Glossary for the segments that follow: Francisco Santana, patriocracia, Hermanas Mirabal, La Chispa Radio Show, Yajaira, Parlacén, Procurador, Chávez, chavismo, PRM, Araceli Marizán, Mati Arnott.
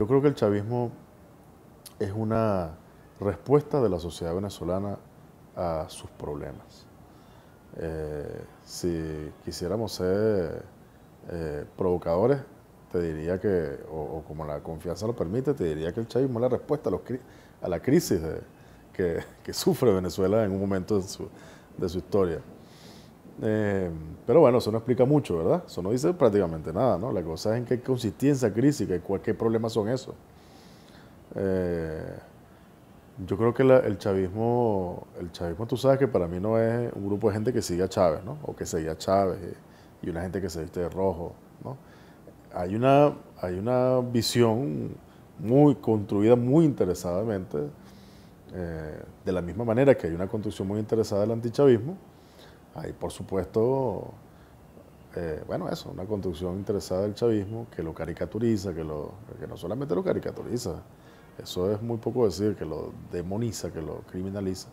Yo creo que el chavismo es una respuesta de la sociedad venezolana a sus problemas. Si quisiéramos ser provocadores, te diría que, o como la confianza lo permite, te diría que el chavismo es la respuesta a la crisis que sufre Venezuela en un momento de su historia. Pero bueno, eso no explica mucho, ¿verdad? Eso no dice prácticamente nada, ¿no? La cosa es en qué consistía esa crisis, qué problemas son esos. Yo creo que el chavismo, tú sabes que para mí no es un grupo de gente que sigue a Chávez, ¿no? O que seguía a Chávez y una gente que se viste de rojo, ¿no? Hay una visión muy construida, muy interesadamente, de la misma manera que hay una construcción muy interesada del antichavismo. Hay, por supuesto, bueno, eso, una construcción interesada del chavismo que lo caricaturiza, que no solamente lo caricaturiza, eso es muy poco decir, que lo demoniza, que lo criminaliza.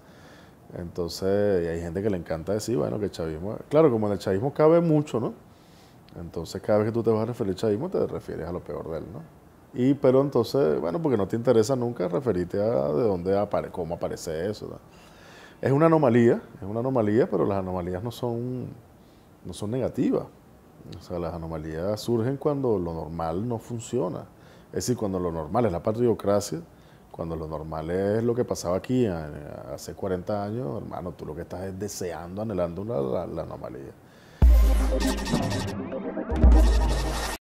Entonces, y hay gente que le encanta decir, bueno, que el chavismo, claro, como en el chavismo cabe mucho, ¿no? Entonces, cada vez que tú te vas a referir al chavismo, te refieres a lo peor de él, ¿no? Y, pero entonces, bueno, porque no te interesa nunca referirte a de dónde aparece, cómo aparece eso, ¿no? Es una anomalía, pero las anomalías no son negativas. O sea, las anomalías surgen cuando lo normal no funciona. Es decir, cuando lo normal es la patriocracia, cuando lo normal es lo que pasaba aquí hace 40 años, hermano, tú lo que estás es deseando, anhelando la anomalía.